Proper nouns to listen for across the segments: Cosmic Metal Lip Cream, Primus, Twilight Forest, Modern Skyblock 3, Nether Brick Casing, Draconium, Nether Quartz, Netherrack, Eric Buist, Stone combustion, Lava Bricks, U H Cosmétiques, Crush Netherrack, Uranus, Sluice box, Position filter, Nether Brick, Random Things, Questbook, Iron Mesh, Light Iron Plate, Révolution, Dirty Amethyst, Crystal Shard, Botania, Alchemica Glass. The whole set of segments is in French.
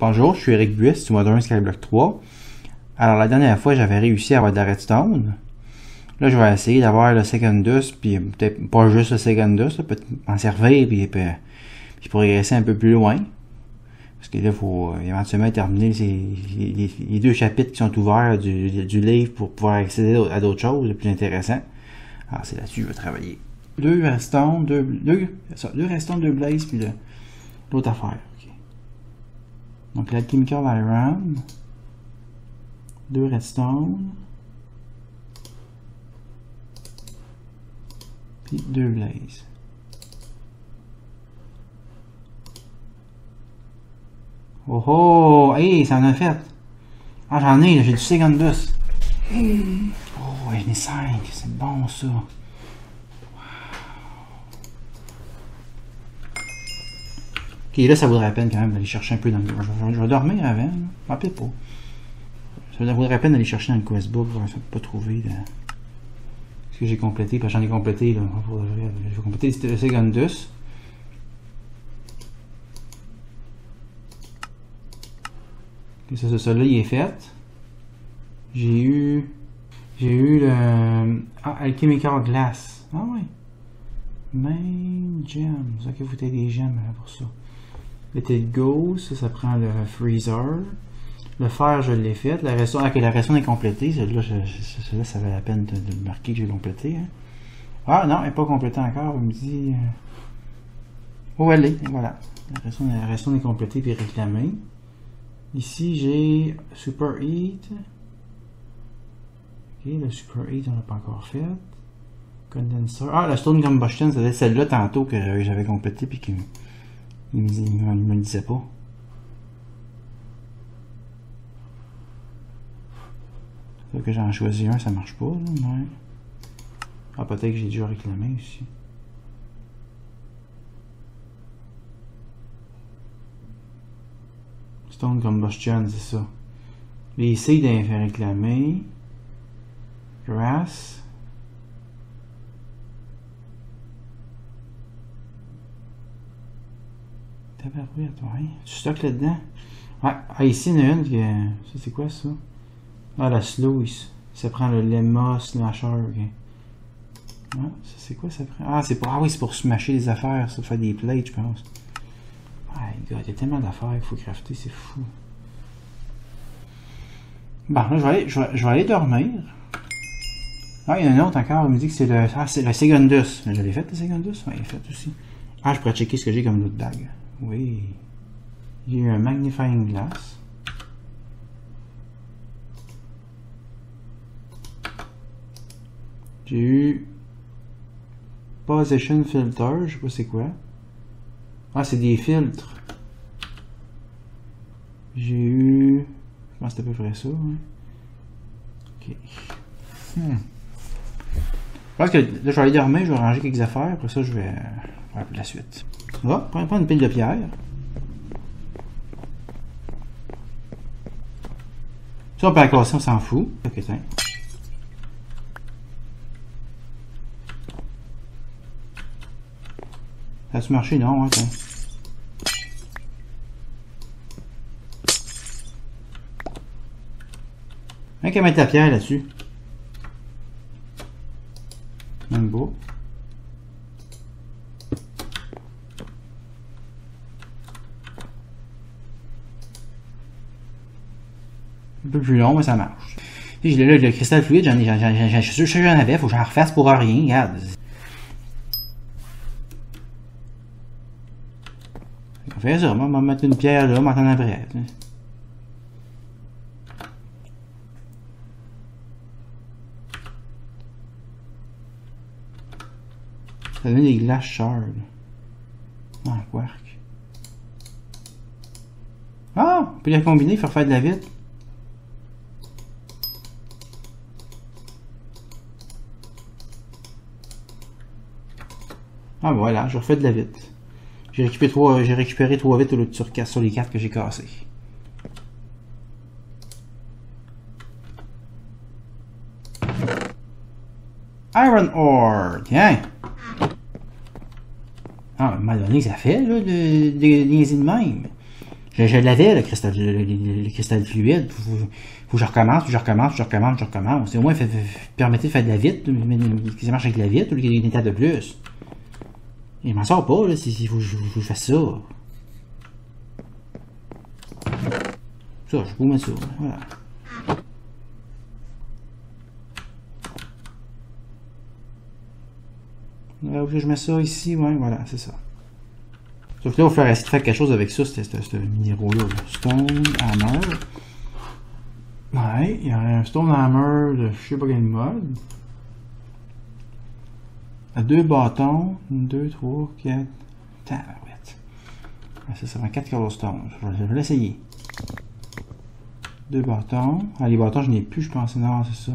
Bonjour, je suis Eric Buist, du Modern Skyblock 3. Alors la dernière fois, j'avais réussi à avoir de la redstone. Là, je vais essayer d'avoir le Secundus, puis peut-être pas juste le Secundus, peut-être m'en servir, puis progresser un peu plus loin. Parce que là, il faut éventuellement terminer les deux chapitres qui sont ouverts du livre pour pouvoir accéder à d'autres choses, le plus intéressant. Alors c'est là-dessus que je vais travailler. Deux redstone, deux blaze, puis l'autre affaire. Okay. Donc l'Alchemica Glass, deux redstone, puis deux blaze. Oh oh! Hey, ça en a fait! Ah, j'en ai, j'ai du Secundus! Oh, j'en ai 5, c'est bon ça! Wow. Ok, là ça vaudrait la peine quand même d'aller chercher un peu dans le... Je vais dormir avant, là. Ah, peut-être pas. Ça vaudrait la peine d'aller chercher dans le Questbook, je vais pas trouver de... ce que j'ai complété, parce que j'en ai complété là, pour de vrai. Je vais compléter le Secundus. Ça là il est fait. J'ai eu le Alchemica Glass. Ah oui. Main Gems. Ok, vous avez des gemmes pour ça. Le Tête Go, ça prend le Freezer. Le fer, je l'ai fait. La restauration, ok, la restauration est complétée. Celle-là, ça valait la peine de marquer que j'ai complété. Hein. Ah non, elle n'est pas complétée encore. Elle me dit. Oh, elle est. Voilà. La restauration est complétée et réclamée. Ici, j'ai Super Heat. Ok, le Super Heat, on l'a pas encore fait. Condenser. Ah, la Stone combustion, c'était celle-là tantôt que j'avais complétée puis qu'il me le disait pas. Sauf que j'en choisis un, ça marche pas. Là, mais... Ah, peut-être que j'ai dû réclamer aussi. Stone combustion, c'est ça. Les seeds à faire réclamer. Grass. T'as pas ouvert, toi, hein? Tu stockes là-dedans? Ouais, ah, ici, il y en a une qui. Ça, c'est quoi ça? Ah, la Sluice. Ça prend le Lemma Smasher. Okay. Ouais, ça, c'est quoi ça prend? Ah, c'est pour. Ah oui, c'est pour smasher les affaires, ça, faire des plates, je pense. Il y a tellement d'affaires qu'il faut crafter, c'est fou. Bon, là, je vais aller dormir. Ah, il y en a un autre encore, il me dit que c'est le... Ah, c'est le Secundus. Je l'ai fait, le Secundus? Oui, il est fait aussi. Ah, je pourrais checker ce que j'ai comme l'autre bague. Oui. J'ai eu un Magnifying Glass. J'ai eu... Position filter, je sais pas c'est quoi. Ah, c'est des filtres. J'ai eu... Je pense que c'est à peu près ça. Hein? Ok. Je pense que là, je vais aller dormir, je vais ranger quelques affaires. Après ça, je vais faire la suite. On va prendre une pile de pierre. Ça, on peut la casser, on s'en fout. Ok, tiens. Ça a-tu marché? Non, attends. Rien qu'à mettre la pierre là-dessus. Même beau. Un peu plus long, mais ça marche. Puis là, le cristal fluide, je suis sûr que j'en avais, faut que j'en refasse pour rien, regarde. Fais ça, on va mettre une pierre là, on m'entend après. Ça donne des Glass Shard. Ah, un quark. Ah! On peut les combiner, faire de la vitre. Ah, ben voilà, je refais de la vitre. J'ai récupéré 3 vitres au turcasse sur les 4 que j'ai cassées. Iron Ore! Tiens! Ah, à un moment donné, ça fait, là, des niaiseries de même. Je l'avais, le cristal fluide. Faut que je recommence, je recommence. Au moins, permettez de faire de la vitre, que ça marche avec de la vitre, ou qu'il y ait une étape de plus. Il m'en sort pas, là, si je fais ça. Ça, je peux mettre ça, voilà. Là, je mets ça ici, ouais, voilà, c'est ça. Sauf que là, il va falloir essayer de faire quelque chose avec ça, ce minéraux-là. Stone hammer. Ouais, il y a un stone hammer de je sais pas quel mode. À 2 bâtons. 1, 2, 3, 4. Putain, ouais. Ça, ça va 4 cobblestones. Je vais l'essayer. 2 bâtons. Ah, les bâtons, je n'ai plus, je pense. Non, c'est ça.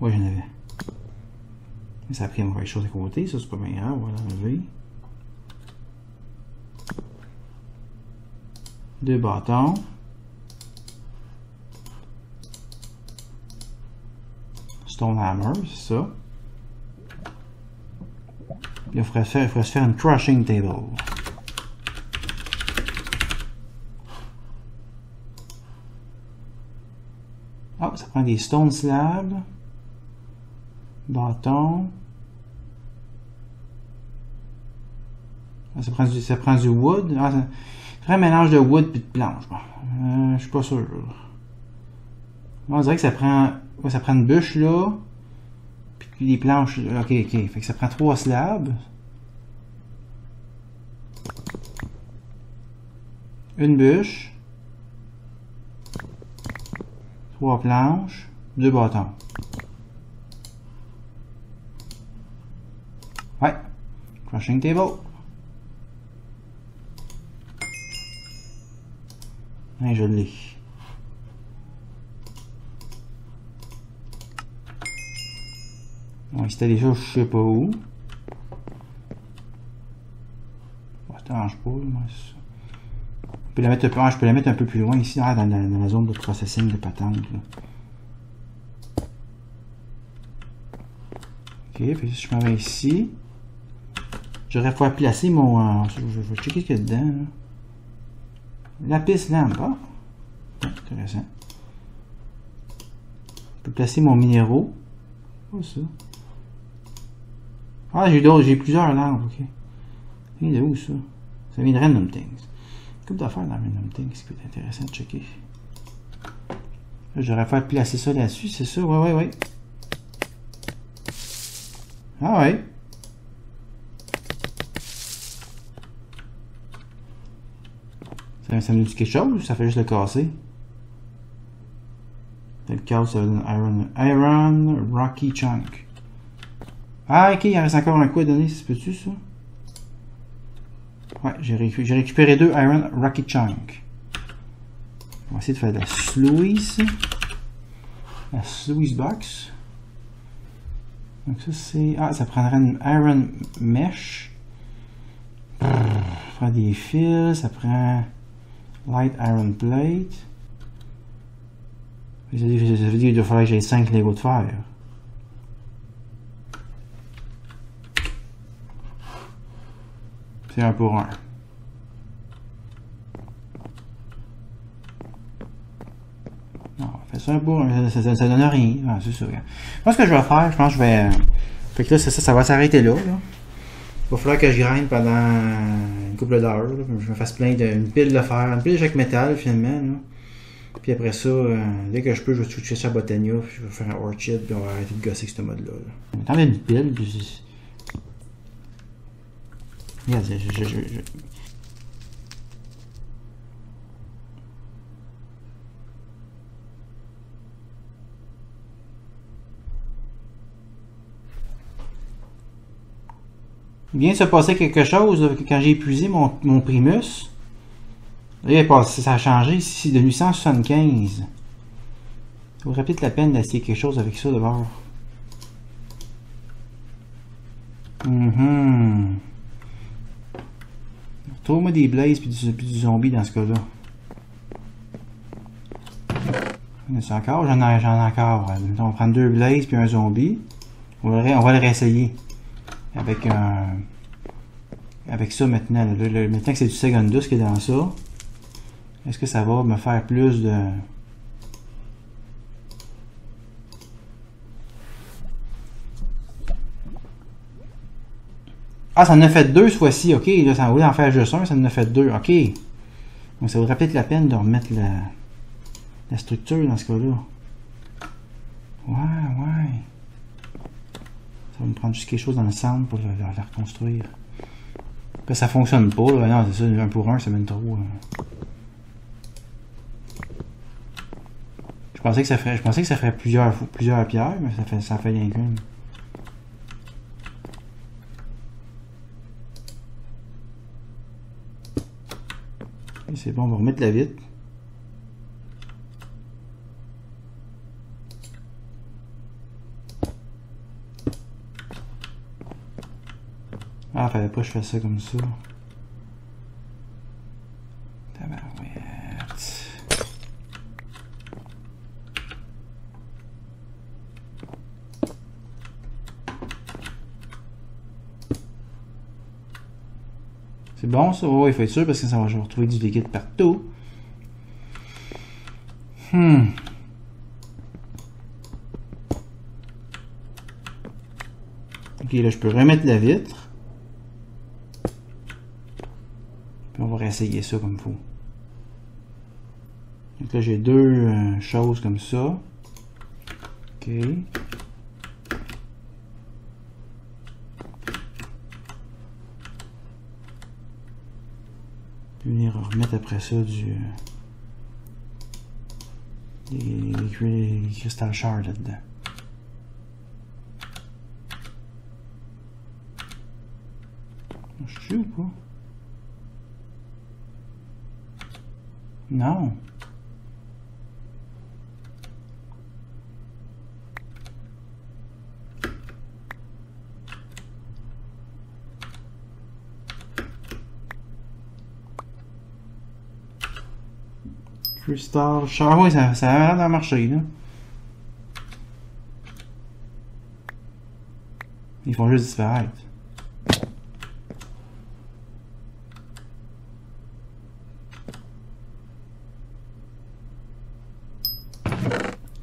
Ouais, j'en avais. Ça a pris une mauvaise chose à côté, ça c'est pas bien grave, on va l'enlever. 2 bâtons. Stone hammer, c'est ça. Là, il faudrait se faire une crushing table. Ah, ça prend des stone slabs. Bâton. Ça prend du wood. Ah, ça prend un mélange de wood et de planches. Je suis pas sûr. On dirait que ça prend une bûche là. Puis les planches. Ok, ok. Fait que ça prend 3 slabs. 1 bûche. 3 planches. 2 bâtons. Ouais. Crushing table. Ouais, je l'ai. Bon, c'était des choses, je sais pas où. Bon, ça t'arrange pas, moi, ça. Je peux la mettre, je peux la mettre un peu plus loin ici, dans la zone de processing de patente. Là. Ok, puis si je m'en vais ici. J'aurais fallu placer mon. Je vais checker ce qu'il y a dedans. Là. Lapis lampe, ah. Intéressant. Je peux placer mon minéraux. Oh, ça. Ah, j'ai d'autres, j'ai plusieurs lampes, ok. C'est de où ça? Ça vient de Random Things. Comme d'affaires dans Random Things, ça peut être intéressant de checker. J'aurais fallu placer ça là-dessus, c'est ça? Ouais, ouais, ouais. Ah, ouais. Ça me dit quelque chose ou ça fait juste le casser? Le casse, ça va donner Iron Rocky Chunk. Ah, ok, il en reste encore un coup à donner, si c'est peux-tu ça? Ouais, j'ai récupéré 2 Iron Rocky Chunk. On va essayer de faire de la Sluice. La Sluice box. Donc ça c'est. Ah, ça prendrait une Iron Mesh. Brrr, ça prend des fils, ça prend. Light Iron Plate. Ça veut dire qu'il doit falloir que j'ai 5 Lego de fer. C'est 1 pour 1. Non, on fait ça 1 pour 1. Ça donne rien. Ah, c'est sûr. Je pense que je vais faire. Je pense que je vais. Fait que là, ça va s'arrêter là. Il va falloir que je grind pendant une couple d'heures, je me fasse plein d'une pile de fer, une pile de chaque métal finalement. Là. Puis après ça, dès que je peux, je vais switcher sur Botania, puis je vais faire un Orchid, puis on va arrêter de gosser avec ce mode-là. Tant bien une pile, puis. Regarde, Il vient de se passer quelque chose quand j'ai épuisé mon Primus. Là, ça a changé, c'est devenu 175. Ça vaudrait peut-être la peine d'essayer quelque chose avec ça d'abord. Retrouve-moi des blazes puis du zombie dans ce cas-là. J'en ai encore. On va prendre 2 blazes puis un zombie. On va le réessayer. Avec un avec ça maintenant. Là, maintenant que c'est du Secundus qui est dans ça, est-ce que ça va me faire plus de... Ah, ça en a fait deux cette fois-ci, ok. Là, ça voulait en faire juste un, ça en a fait deux, ok. Donc ça vaudrait peut-être la peine de remettre la structure dans ce cas-là. Ouais, ouais. Ça va me prendre juste quelque chose dans le centre pour la reconstruire. Parce que ça fonctionne pas, là. Non, c'est ça, un pour un, ça mène trop. Je pensais que ça ferait, plusieurs pierres, mais ça fait rien qu'une. C'est bon, on va remettre la vitre. Ah, fallait pas que je fasse ça comme ça. Tabarouette. C'est bon ça? Ouais, il faut être sûr parce que ça va retrouver du liquide partout. Ok, là je peux remettre la vitre. Puis on va réessayer ça comme il faut. Donc là j'ai deux choses comme ça. Ok. Venir remettre après ça des Crystal Shard là-dedans. Je suis ou pas? Non. Crystal Shard, oui, ça a l'air d'en marcher là. Ils font juste disparaître.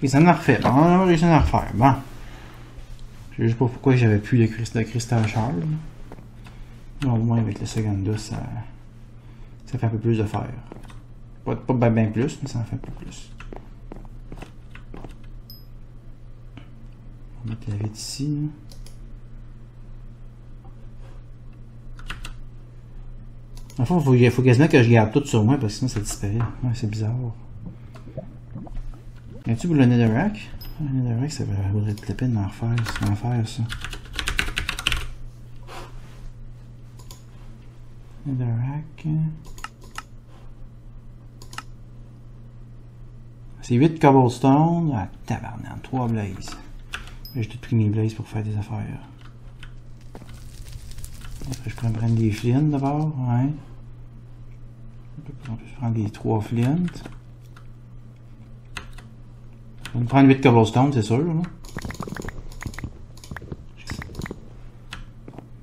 Et ça en a refait. Bon, on a réussi à en refaire. Bon. Je sais juste pas pourquoi j'avais plus de Crystal Shard. Au moins avec le Secundus, ça fait un peu plus de fer. Pas bien plus, mais ça en fait un peu plus. On va mettre la vitre ici. En fait, il faut quasiment que je garde tout sur moi parce que sinon ça disparaît. Ouais, c'est bizarre. As-tu pour le Netherrack? Le Netherrack, ça vaudrait la peine d'en refaire, ça. Netherrack. C'est 8 cobblestone. Ah, tabarnak, 3 blazes. J'ai tout pris mes blazes pour faire des affaires. Après, je pourrais prendre des flints d'abord. Ouais. On peut prendre les 3 flints. On va prendre 8 cobblestone, c'est sûr. Hein?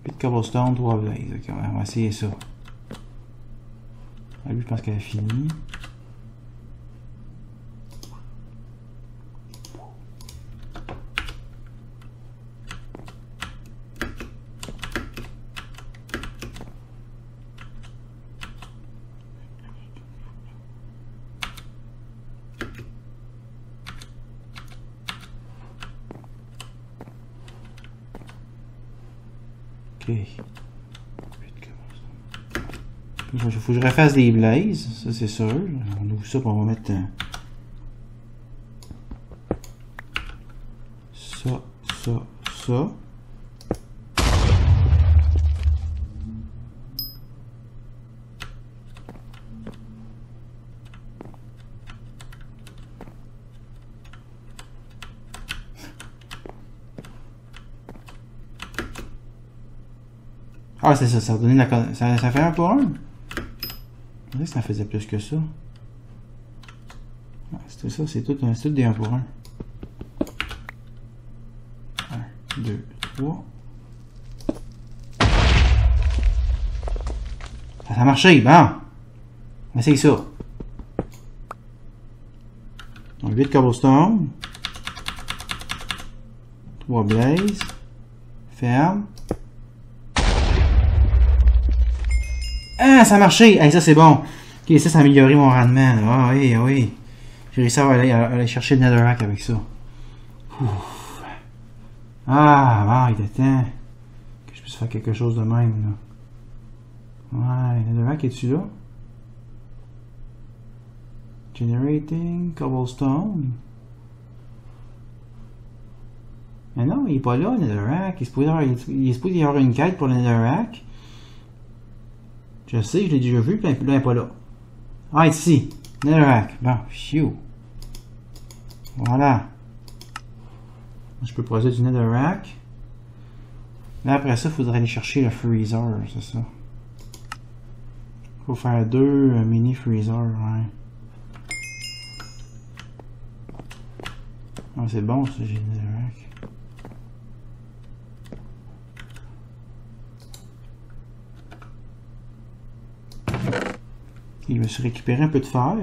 8 cobblestone, 3 blazes. Ok, on va essayer ça. Ah, lui, je pense qu'elle a fini. Faut que je refasse des blazes, ça c'est sûr. On ouvre ça, puis on va mettre ça, ça. Ah c'est ça, ça va donner la... Ça fait un pour un? Je dirais que ça faisait plus que ça. Ah, c'est tout ça, c'est tout des 1 pour 1. 1, 2, 3. Ça a marché, bon. On essaye ça. Donc 8 cobblestone. 3 blaze. Ferme. Ah, ça a marché! Hey, ça c'est bon. Ok, ça a amélioré mon rendement. Ah oui, oui. J'ai réussi à aller chercher le Netherrack avec ça. Ouf. Ah, il était temps que je puisse faire quelque chose de même. Là. Ouais, le Netherrack est-tu là? Generating cobblestone. Mais non, il n'est pas là, le Netherrack. Il est supposé y avoir une quête pour le Netherrack. Je sais, je l'ai déjà vu, puis là, il n'est pas là. Ah, ici. Netherrack. Bon, phew. Voilà. Je peux poser du Netherrack. Là, après ça, il faudrait aller chercher le Freezer, c'est ça. Faut faire deux mini Freezer, ouais. Ah, c'est bon, ça, j'ai le Netherrack. Il me suis récupéré un peu de fer.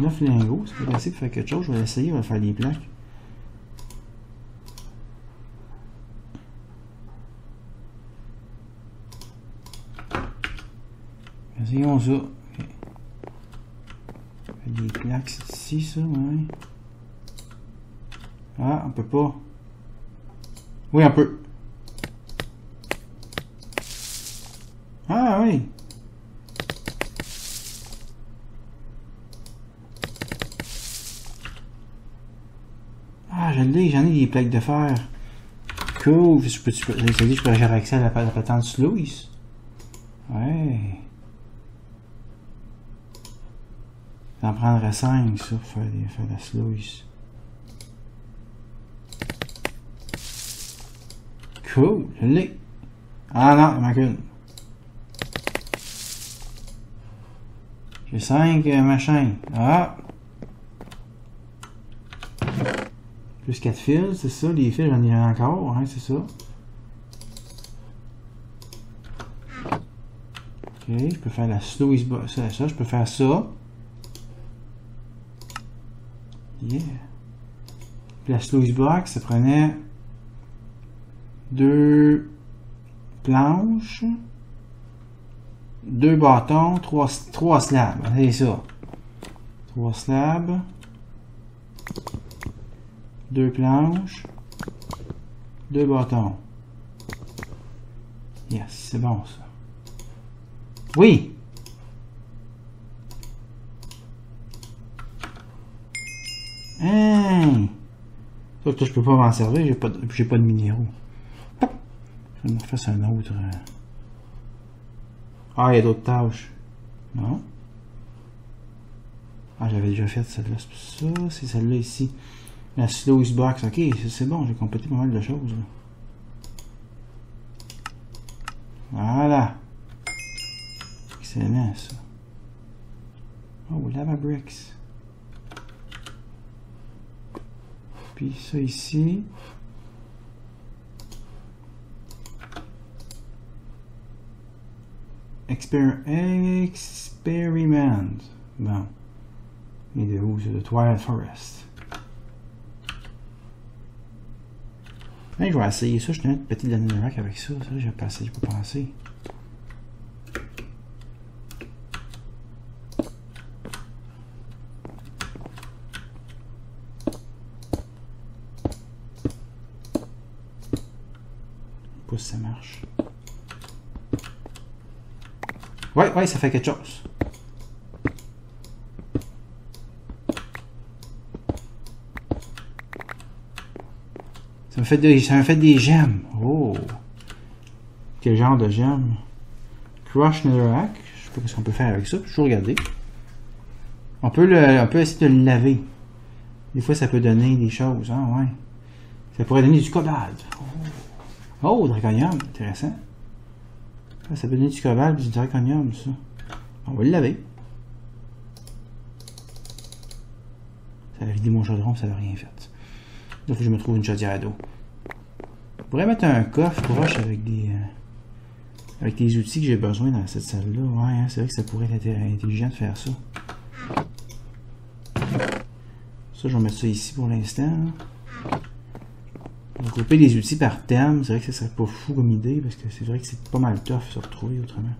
9 lingots, c'est pas assez pour faire quelque chose. Je vais l'essayer, on va faire des plaques. Essayons ça. Okay. Des plaques, c'est ici ça, ouais. Ah, on peut pas. Oui, on peut. Ah oui! J'en ai des plaques de fer. Cool. Je peux avoir accès à la patente Sluice. Ouais. J'en prendrais 5 ça pour faire la Sluice. Cool. Je l'ai. Ah non, il manque une. J'ai 5 machins. Ah! Plus 4 fils, c'est ça, les fils j'en ai encore, hein, c'est ça. Ok, je peux faire la sluice box, ça, je peux faire ça. Yeah. Puis la sluice box, ça prenait 2 planches, 2 bâtons, 3 slabs, c'est ça. 3 slabs. 2 planches, 2 bâtons. Yes, c'est bon ça. Oui! Hein! Sauf que je peux pas m'en servir, j'ai pas de minéraux. Je vais me refaire un autre. Ah, il y a d'autres tâches. Non? Ah, j'avais déjà fait celle-là, c'est pour ça, c'est celle-là ici. La sluice box, ok, c'est bon, j'ai complété pas mal de choses. Voilà. Excellent ça. Oh, Lava Bricks. Puis ça ici. Experiment. Bon. Et de où c'est de Twilight Forest. Je vais essayer ça, je tenais de péter de la Netherrack avec ça, ça j'ai pas pensé. Pas si ça marche. Ouais, ouais, ça fait quelque chose. Ça m'a fait des gemmes. Oh! Quel genre de gemmes? Crush Netherrack. Je sais pas ce qu'on peut faire avec ça. Je vais toujours regarder. On peut essayer de le laver. Des fois, ça peut donner des choses. Hein? Ouais. Ça pourrait donner du cobalt. Oh, draconium. Intéressant. Ça peut donner du cobalt et du draconium, ça. On va le laver. Ça a vidé mon chaudron, ça n'a rien fait. Il faut que je me trouve une chaudière d'eau. Je pourrais mettre un coffre proche avec des Avec les outils que j'ai besoin dans cette salle-là, ouais, hein, c'est vrai que ça pourrait être intelligent de faire ça. Ça, je vais mettre ça ici pour l'instant. Regrouper les outils par thème, c'est vrai que ça serait pas fou comme idée, parce que c'est vrai que c'est pas mal tough de se retrouver autrement.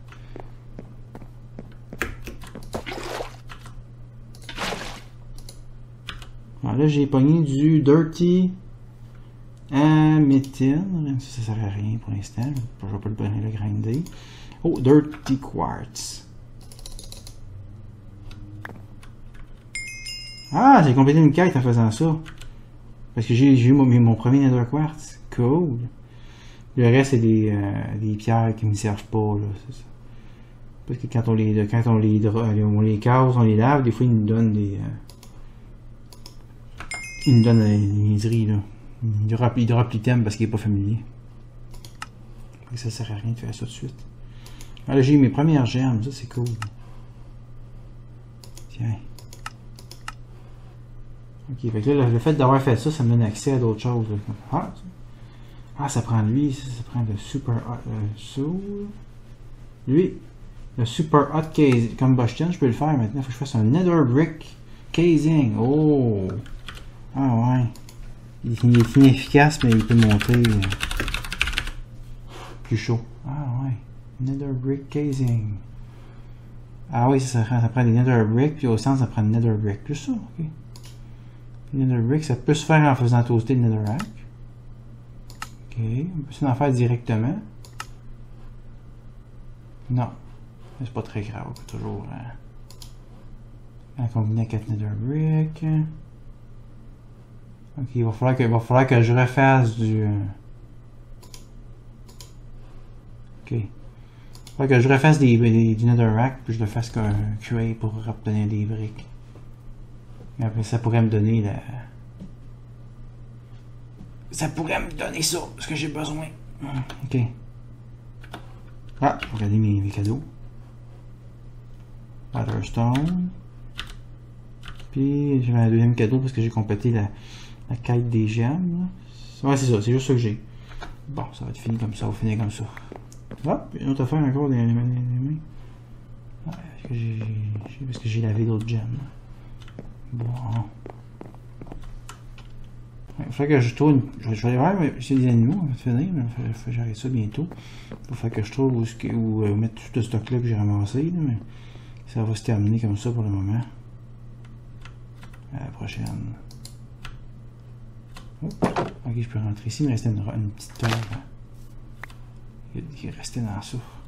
Alors là, j'ai pogné du Dirty Amethyst. Ça sert à rien pour l'instant. Je vais pas le prendre le grinder. Oh, Dirty Quartz. Ah, j'ai complété une quête en faisant ça. Parce que j'ai eu mon premier Nether Quartz. Cool. Le reste, c'est des pierres qui ne me servent pas. Là, ça. Parce que quand on les casse, on les lave, des fois, ils nous donnent des... Il me donne une niaiserie là. Il drop l'item parce qu'il n'est pas familier. Et ça sert à rien de faire ça de suite. Ah là, j'ai eu mes premières gemmes, ça c'est cool. Tiens. Ok, fait que là, le fait d'avoir fait ça, ça me donne accès à d'autres choses. Ah, ça prend lui, ça prend le super hot. Lui, le super hot combustion, je peux le faire maintenant. Faut que je fasse un Nether Brick Casing. Oh! Ah ouais, il est inefficace, mais il peut monter plus chaud. Ah ouais, Nether Brick Casing. Ah oui, ça prend des Nether Brick, puis au centre ça prend des Nether Brick. Plus ça, ok. Nether Brick, ça peut se faire en faisant toaster le Netherrack. Ok, on peut s'en faire directement. Non, c'est pas très grave, on peut toujours combiner 4 Nether Brick. Ok, il va falloir que je refasse du... Ok. Il va falloir que je refasse du Netherrack, puis je le fasse comme un QA pour obtenir des briques. Et après, ça pourrait me donner la... Ça pourrait me donner ça, ce que j'ai besoin. Ok. Ah, je vais regarder mes cadeaux. Waterstone. Puis, j'ai un deuxième cadeau parce que j'ai complété la quête des gemmes. Ouais, c'est ça, c'est juste ça que j'ai. Bon, ça va être fini comme ça, on va finir comme ça. Hop, une autre affaire encore des mains. Ouais, parce que j'ai lavé d'autres gemmes. Bon. Ouais, il faut que je trouve. Je vais aller voir, mais c'est des animaux, on va finir, mais il faut que j'arrête ça bientôt. Il faut que je trouve où mettre tout ce stock-là que j'ai ramassé, là, mais ça va se terminer comme ça pour le moment. À la prochaine. Oh. Ok, je peux rentrer ici, il me restait une petite tombe qui restait dans ça.